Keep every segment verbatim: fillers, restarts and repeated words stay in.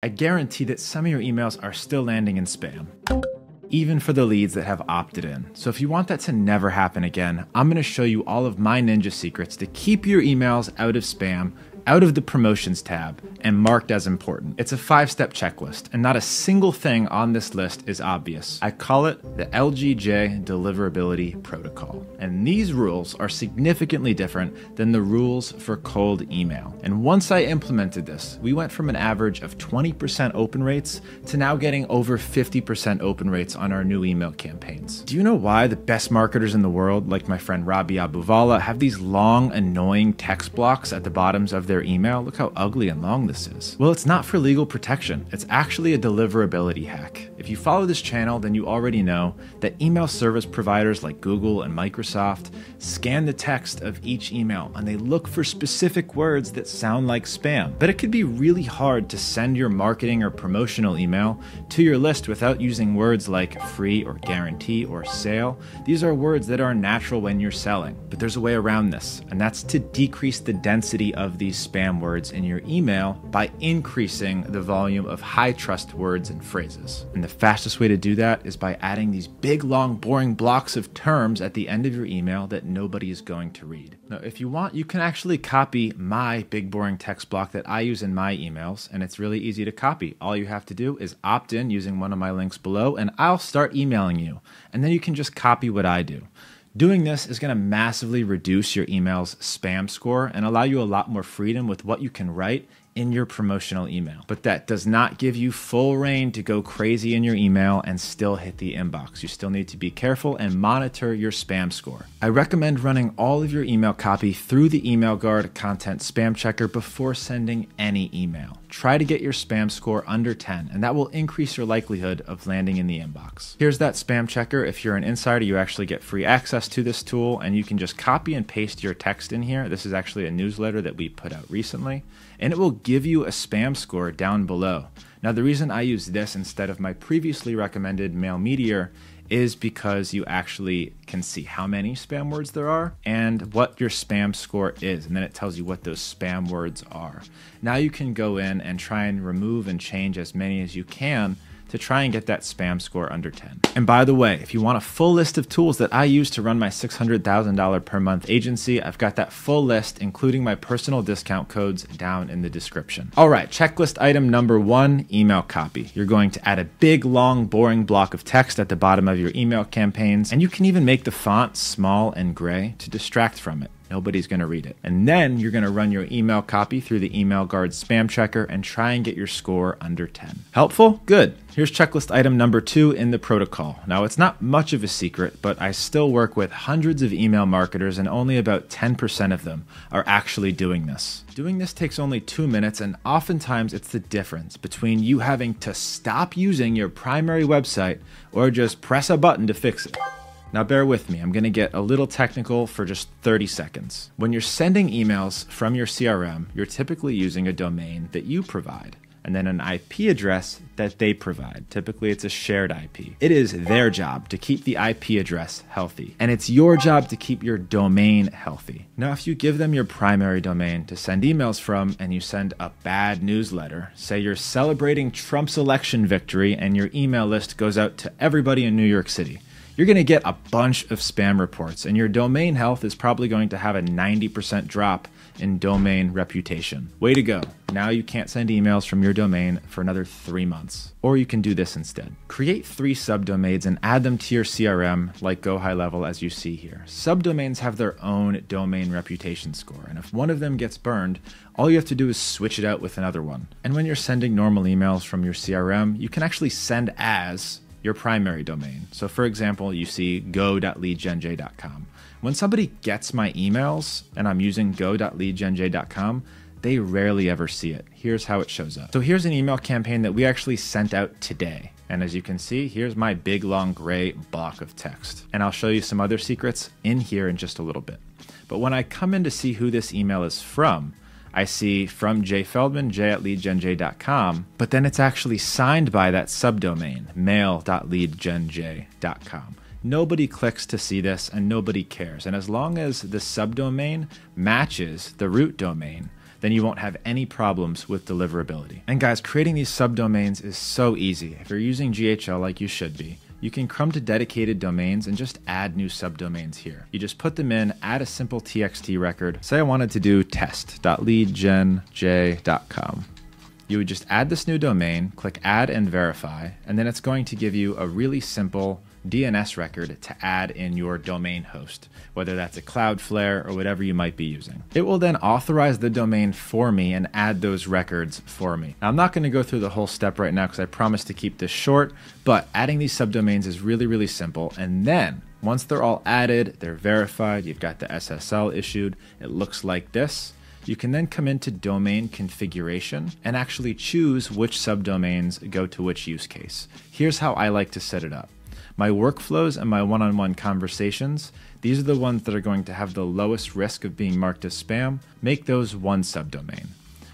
I guarantee that some of your emails are still landing in spam, even for the leads that have opted in. So if you want that to never happen again, I'm gonna show you all of my ninja secrets to keep your emails out of spam, out of the promotions tab, and marked as important. It's a five-step checklist, and not a single thing on this list is obvious. I call it the L G J deliverability protocol. And these rules are significantly different than the rules for cold email. And once I implemented this, we went from an average of twenty percent open rates to now getting over fifty percent open rates on our new email campaigns. Do you know why the best marketers in the world, like my friend Rabi Abuvala, have these long, annoying text blocks at the bottoms of their email? Look how ugly and long this is. Well, it's not for legal protection. It's actually a deliverability hack. If you follow this channel, then you already know that email service providers like Google and Microsoft scan the text of each email and they look for specific words that sound like spam. But it could be really hard to send your marketing or promotional email to your list without using words like free or guarantee or sale. These are words that are natural when you're selling. But there's a way around this, and that's to decrease the density of these spam words in your email by increasing the volume of high trust words and phrases. And the fastest way to do that is by adding these big, long, boring blocks of terms at the end of your email that nobody is going to read. Now, if you want, you can actually copy my big, boring text block that I use in my emails, and it's really easy to copy. All you have to do is opt in using one of my links below, and I'll start emailing you. And then you can just copy what I do. Doing this is going to massively reduce your email's spam score and allow you a lot more freedom with what you can write in your promotional email. But that does not give you full reign to go crazy in your email and still hit the inbox. You still need to be careful and monitor your spam score. I recommend running all of your email copy through the Email Guard content spam checker before sending any email. Try to get your spam score under ten, and that will increase your likelihood of landing in the inbox. Here's that spam checker. If you're an insider, you actually get free access to this tool, and you can just copy and paste your text in here. This is actually a newsletter that we put out recently, and it will give you a spam score down below. Now, the reason I use this instead of my previously recommended Mail Meteor is because you actually can see how many spam words there are and what your spam score is, and then it tells you what those spam words are. Now you can go in and try and remove and change as many as you can to try and get that spam score under ten. And by the way, if you want a full list of tools that I use to run my six hundred thousand dollars per month agency, I've got that full list, including my personal discount codes, down in the description. All right, checklist item number one, email copy. You're going to add a big, long, boring block of text at the bottom of your email campaigns, and you can even make the font small and gray to distract from it. Nobody's going to read it. And then you're going to run your email copy through the Email Guard spam checker and try and get your score under ten. Helpful? Good. Here's checklist item number two in the protocol. Now, it's not much of a secret, but I still work with hundreds of email marketers, and only about ten percent of them are actually doing this. Doing this takes only two minutes, and oftentimes it's the difference between you having to stop using your primary website or just press a button to fix it. Now bear with me, I'm gonna get a little technical for just thirty seconds. When you're sending emails from your C R M, you're typically using a domain that you provide, and then an I P address that they provide. Typically, it's a shared I P. It is their job to keep the I P address healthy, and it's your job to keep your domain healthy. Now, if you give them your primary domain to send emails from, and you send a bad newsletter, say you're celebrating Trump's election victory, and your email list goes out to everybody in New York City, you're going to get a bunch of spam reports, and your domain health is probably going to have a ninety percent drop in domain reputation. Way to go. Now you can't send emails from your domain for another three months. Or you can do this instead. Create three subdomains and add them to your C R M, like GoHighLevel, as you see here. Subdomains have their own domain reputation score, and if one of them gets burned, all you have to do is switch it out with another one. And when you're sending normal emails from your C R M, you can actually send as your primary domain. So for example, you see go dot lead gen j dot com. When somebody gets my emails and I'm using go dot lead gen j dot com, they rarely ever see it. Here's how it shows up. So here's an email campaign that we actually sent out today. And as you can see, here's my big, long, gray block of text. And I'll show you some other secrets in here in just a little bit. But when I come in to see who this email is from, I see from Jay Feldman, j at lead gen j dot com, but then it's actually signed by that subdomain, mail dot lead gen j dot com. Nobody clicks to see this, and nobody cares. And as long as the subdomain matches the root domain, then you won't have any problems with deliverability. And guys, creating these subdomains is so easy. If you're using G H L like you should be, you can come to dedicated domains and just add new subdomains here. You just put them in, add a simple T X T record. Say I wanted to do test dot lead gen j dot com. You would just add this new domain, click add and verify, and then it's going to give you a really simple D N S record to add in your domain host, whether that's a Cloudflare or whatever you might be using. It will then authorize the domain for me and add those records for me. Now, I'm not going to go through the whole step right now because I promised to keep this short, but adding these subdomains is really, really simple. And then once they're all added, they're verified, you've got the S S L issued, it looks like this. You can then come into domain configuration and actually choose which subdomains go to which use case. Here's how I like to set it up. My workflows and my one-on-one conversations, these are the ones that are going to have the lowest risk of being marked as spam. Make those one subdomain.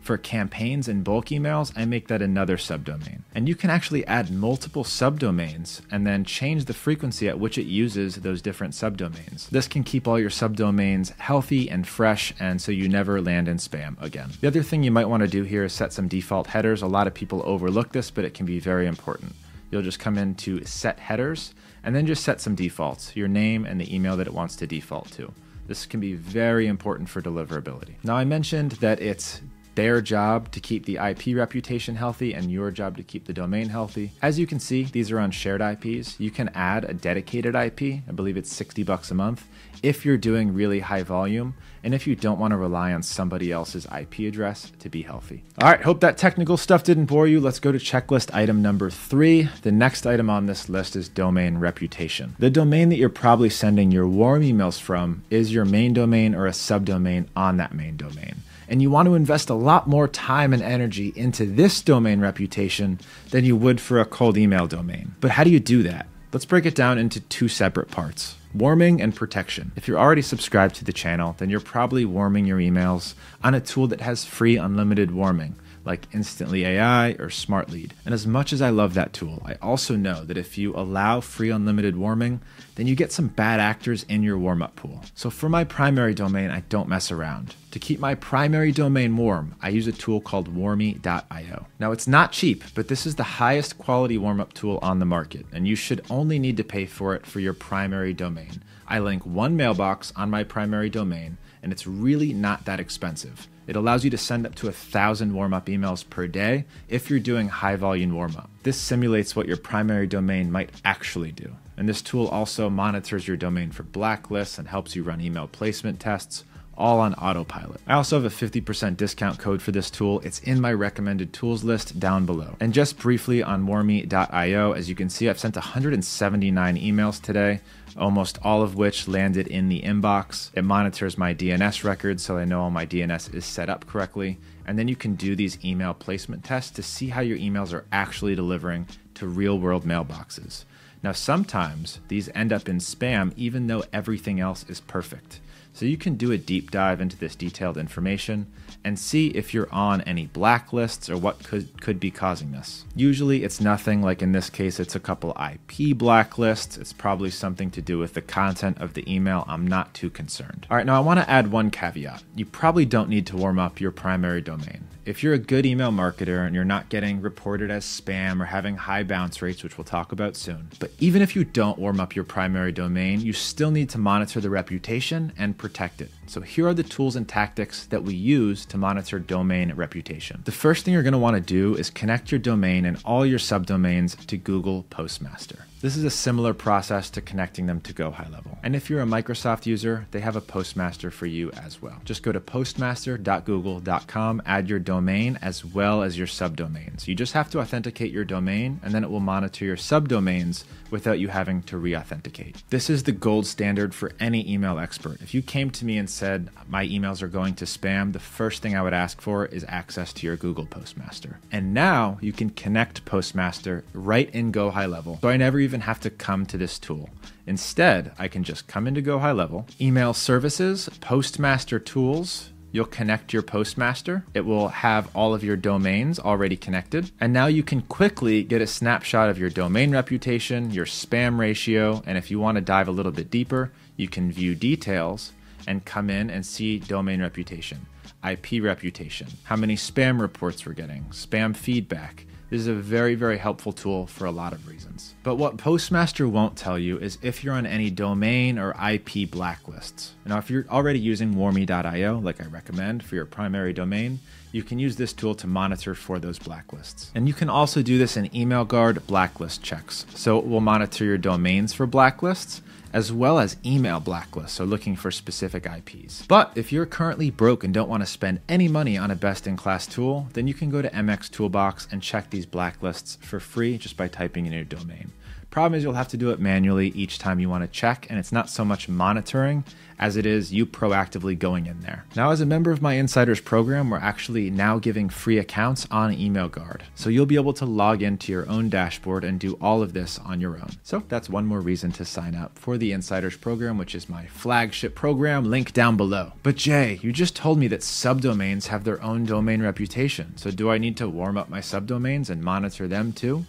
For campaigns and bulk emails, I make that another subdomain. And you can actually add multiple subdomains and then change the frequency at which it uses those different subdomains. This can keep all your subdomains healthy and fresh, and so you never land in spam again. The other thing you might want to do here is set some default headers. A lot of people overlook this, but it can be very important. You'll just come into set headers and then just set some defaults, your name and the email that it wants to default to. This can be very important for deliverability. Now, I mentioned that it's their job to keep the I P reputation healthy and your job to keep the domain healthy. As you can see, these are on shared I Ps. You can add a dedicated I P. I believe it's sixty bucks a month if you're doing really high volume and if you don't want to rely on somebody else's I P address to be healthy. All right, hope that technical stuff didn't bore you. Let's go to checklist item number three. The next item on this list is domain reputation. The domain that you're probably sending your warm emails from is your main domain or a subdomain on that main domain. And you want to invest a lot more time and energy into this domain reputation than you would for a cold email domain. But how do you do that? Let's break it down into two separate parts, warming and protection. If you're already subscribed to the channel, then you're probably warming your emails on a tool that has free unlimited warming, like Instantly A I or SmartLead. And as much as I love that tool, I also know that if you allow free unlimited warming, then you get some bad actors in your warm-up pool. So for my primary domain, I don't mess around. To keep my primary domain warm, I use a tool called Warmy dot i o. Now, it's not cheap, but this is the highest quality warm-up tool on the market, and you should only need to pay for it for your primary domain. I link one mailbox on my primary domain, and it's really not that expensive. It allows you to send up to a thousand warm-up emails per day if you're doing high-volume warm-up. This simulates what your primary domain might actually do. And this tool also monitors your domain for blacklists and helps you run email placement tests, all on autopilot. I also have a fifty percent discount code for this tool. It's in my recommended tools list down below. And just briefly on warmy dot i o, as you can see, I've sent one hundred seventy-nine emails today, almost all of which landed in the inbox. It monitors my D N S record so I know all my D N S is set up correctly. And then you can do these email placement tests to see how your emails are actually delivering to real-world mailboxes. Now, sometimes these end up in spam even though everything else is perfect. So you can do a deep dive into this detailed information and see if you're on any blacklists or what could, could be causing this. Usually it's nothing, like in this case, it's a couple I P blacklists. It's probably something to do with the content of the email. I'm not too concerned. All right, now I wanna add one caveat. You probably don't need to warm up your primary domain. If you're a good email marketer and you're not getting reported as spam or having high bounce rates, which we'll talk about soon, but even if you don't warm up your primary domain, you still need to monitor the reputation and protect it. So here are the tools and tactics that we use to monitor domain reputation. The first thing you're going to want to do is connect your domain and all your subdomains to Google Postmaster. This is a similar process to connecting them to GoHighLevel. And if you're a Microsoft user, they have a Postmaster for you as well. Just go to postmaster dot google dot com, add your domain as well as your subdomains. You just have to authenticate your domain and then it will monitor your subdomains without you having to re-authenticate. This is the gold standard for any email expert. If you came to me and said, my emails are going to spam, the first thing I would ask for is access to your Google Postmaster. And now you can connect Postmaster right in GoHighLevel. So I never even even have to come to this tool. Instead, I can just come into GoHighLevel, email services, Postmaster tools. You'll connect your Postmaster. It will have all of your domains already connected. And now you can quickly get a snapshot of your domain reputation, your spam ratio. And if you want to dive a little bit deeper, you can view details and come in and see domain reputation. I P reputation, how many spam reports we're getting, spam feedback. This is a very, very helpful tool for a lot of reasons. But what Postmaster won't tell you is if you're on any domain or I P blacklists. Now, if you're already using Warmy dot i o, like I recommend for your primary domain, you can use this tool to monitor for those blacklists. And you can also do this in Email Guard blacklist checks. So it will monitor your domains for blacklists, as well as email blacklists, so looking for specific I Ps. But if you're currently broke and don't want to spend any money on a best-in-class tool, then you can go to M X Toolbox and check these blacklists for free just by typing in your domain. Problem is, you'll have to do it manually each time you want to check, and it's not so much monitoring as it is you proactively going in there. Now, as a member of my Insiders program, we're actually now giving free accounts on Email Guard. So you'll be able to log into your own dashboard and do all of this on your own. So that's one more reason to sign up for the Insiders program, which is my flagship program, link down below. But Jay, you just told me that subdomains have their own domain reputation. So do I need to warm up my subdomains and monitor them too?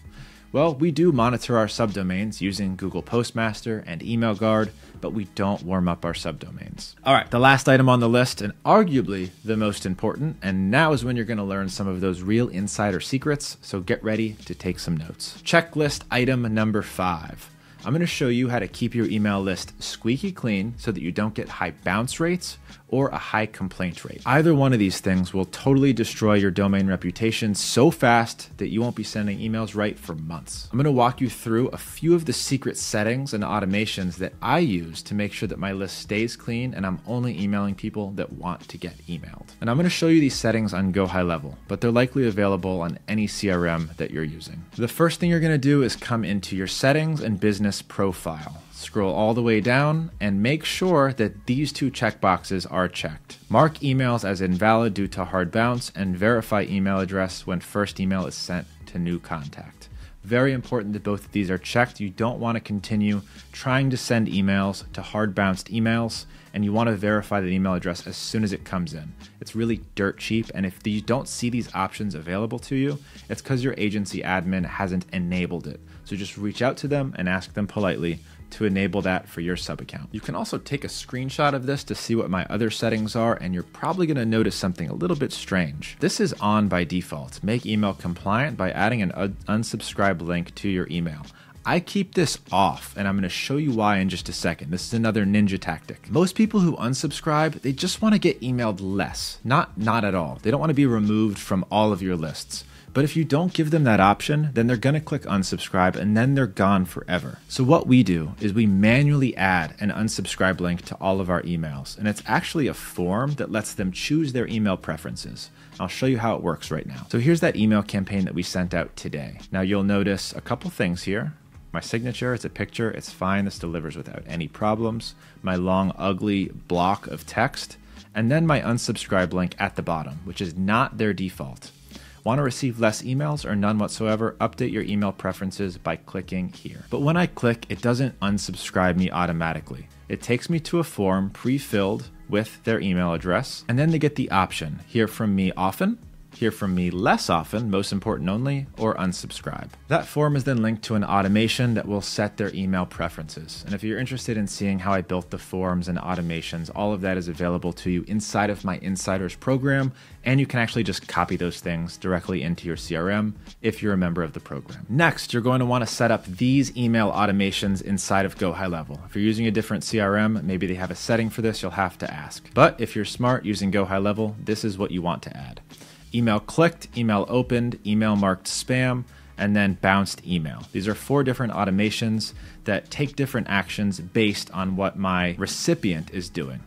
Well, we do monitor our subdomains using Google Postmaster and Email Guard, but we don't warm up our subdomains. All right, the last item on the list, and arguably the most important, and now is when you're gonna learn some of those real insider secrets, so get ready to take some notes. Checklist item number five. I'm gonna show you how to keep your email list squeaky clean so that you don't get high bounce rates or a high complaint rate. Either one of these things will totally destroy your domain reputation so fast that you won't be sending emails right for months. I'm gonna walk you through a few of the secret settings and automations that I use to make sure that my list stays clean and I'm only emailing people that want to get emailed. And I'm gonna show you these settings on GoHighLevel, but they're likely available on any C R M that you're using. The first thing you're gonna do is come into your settings and business profile. Scroll all the way down and make sure that these two checkboxes are checked. Mark emails as invalid due to hard bounce and verify email address when first email is sent to new contact. Very important that both of these are checked. You don't want to continue trying to send emails to hard bounced emails, and you want to verify the email address as soon as it comes in. It's really dirt cheap, and if you don't see these options available to you, it's because your agency admin hasn't enabled it. So just reach out to them and ask them politely to enable that for your sub account. You can also take a screenshot of this to see what my other settings are, and you're probably gonna notice something a little bit strange. This is on by default. Make email compliant by adding an unsubscribe link to your email. I keep this off, and I'm gonna show you why in just a second. This is another ninja tactic. Most people who unsubscribe, they just wanna get emailed less, not not at all. They don't wanna be removed from all of your lists. But if you don't give them that option, then they're gonna click unsubscribe and then they're gone forever. So what we do is we manually add an unsubscribe link to all of our emails. And it's actually a form that lets them choose their email preferences. I'll show you how it works right now. So here's that email campaign that we sent out today. Now you'll notice a couple things here. My signature, it's a picture, it's fine. This delivers without any problems. My long, ugly block of text, and then my unsubscribe link at the bottom, which is not their default. Want to receive less emails or none whatsoever? Update your email preferences by clicking here. But when I click, it doesn't unsubscribe me automatically. It takes me to a form pre-filled with their email address, and then they get the option, hear from me often, hear from me less often, most important only, or unsubscribe. That form is then linked to an automation that will set their email preferences. And if you're interested in seeing how I built the forms and automations, all of that is available to you inside of my Insiders program. And you can actually just copy those things directly into your C R M if you're a member of the program. Next, you're going to want to set up these email automations inside of GoHighLevel. If you're using a different C R M, maybe they have a setting for this, you'll have to ask. But if you're smart using GoHighLevel, this is what you want to add. Email clicked, email opened, email marked spam, and then bounced email. These are four different automations that take different actions based on what my recipient is doing.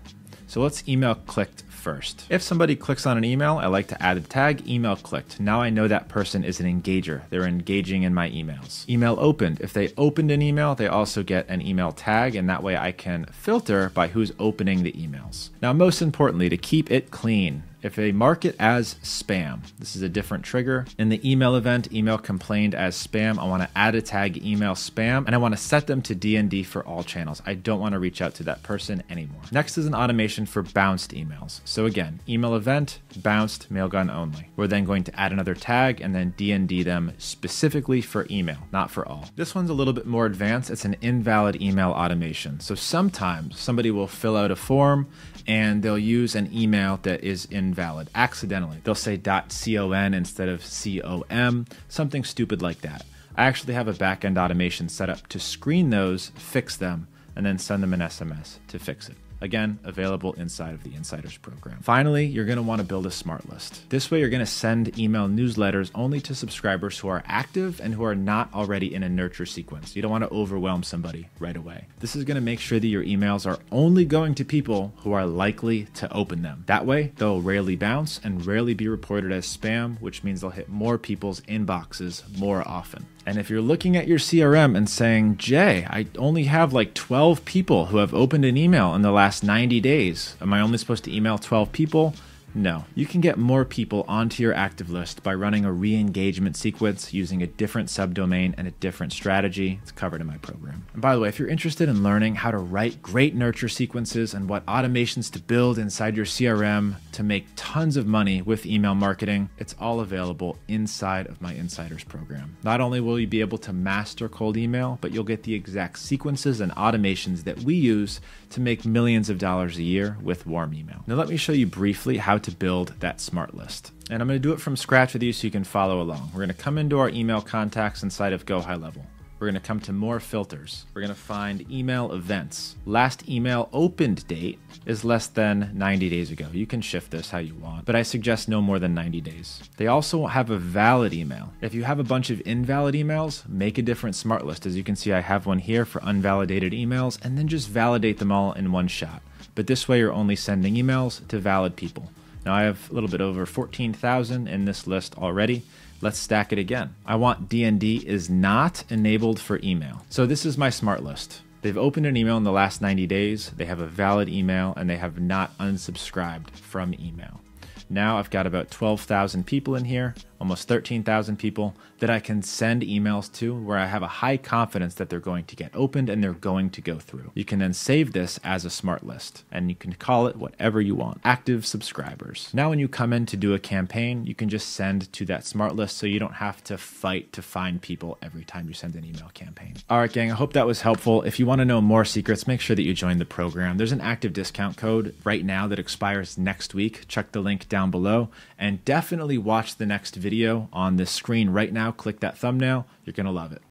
So let's email clicked first. If somebody clicks on an email, I like to add the tag email clicked. Now I know that person is an engager. They're engaging in my emails. Email opened. If they opened an email, they also get an email tag, and that way I can filter by who's opening the emails. Now, most importantly, to keep it clean, if they mark it as spam, this is a different trigger. In the email event, email complained as spam, I wanna add a tag email spam, and I wanna set them to D N D for all channels. I don't wanna reach out to that person anymore. Next is an automation for bounced emails. So again, email event, bounced, Mailgun only. We're then going to add another tag and then D N D them specifically for email, not for all. This one's a little bit more advanced. It's an invalid email automation. So sometimes somebody will fill out a form and they'll use an email that is in invalid accidentally. They'll say .con instead of com, something stupid like that. I actually have a backend automation set up to screen those, fix them, and then send them an S M S to fix it. Again, available inside of the Insiders program. Finally, you're gonna wanna build a smart list. This way you're gonna send email newsletters only to subscribers who are active and who are not already in a nurture sequence. You don't wanna overwhelm somebody right away. This is gonna make sure that your emails are only going to people who are likely to open them. That way, they'll rarely bounce and rarely be reported as spam, which means they'll hit more people's inboxes more often. And if you're looking at your C R M and saying, Jay, I only have like twelve people who have opened an email in the last ninety days. Am I only supposed to email twelve people? No. You can get more people onto your active list by running a re-engagement sequence using a different subdomain and a different strategy. It's covered in my program. And by the way, if you're interested in learning how to write great nurture sequences and what automations to build inside your C R M to make tons of money with email marketing, it's all available inside of my Insiders program. Not only will you be able to master cold email, but you'll get the exact sequences and automations that we use to make millions of dollars a year with warm email. Now let me show you briefly how to build that smart list. And I'm going to do it from scratch with you so you can follow along. We're going to come into our email contacts inside of GoHighLevel. We're going to come to more filters. We're going to find email events. Last email opened date is less than ninety days ago. You can shift this how you want, but I suggest no more than ninety days. They also have a valid email. If you have a bunch of invalid emails, make a different smart list. As you can see, I have one here for unvalidated emails, and then just validate them all in one shot. But this way you're only sending emails to valid people. Now I have a little bit over fourteen thousand in this list already. Let's stack it again. I want D N D is not enabled for email. So this is my smart list. They've opened an email in the last ninety days. They have a valid email and they have not unsubscribed from email. Now I've got about twelve thousand people in here, almost thirteen thousand people that I can send emails to where I have a high confidence that they're going to get opened and they're going to go through. You can then save this as a smart list and you can call it whatever you want, active subscribers. Now when you come in to do a campaign, you can just send to that smart list so you don't have to fight to find people every time you send an email campaign. All right, gang, I hope that was helpful. If you want to know more secrets, make sure that you join the program. There's an active discount code right now that expires next week. Check the link down below and definitely watch the next video on this screen right now. Click that thumbnail. You're going to love it.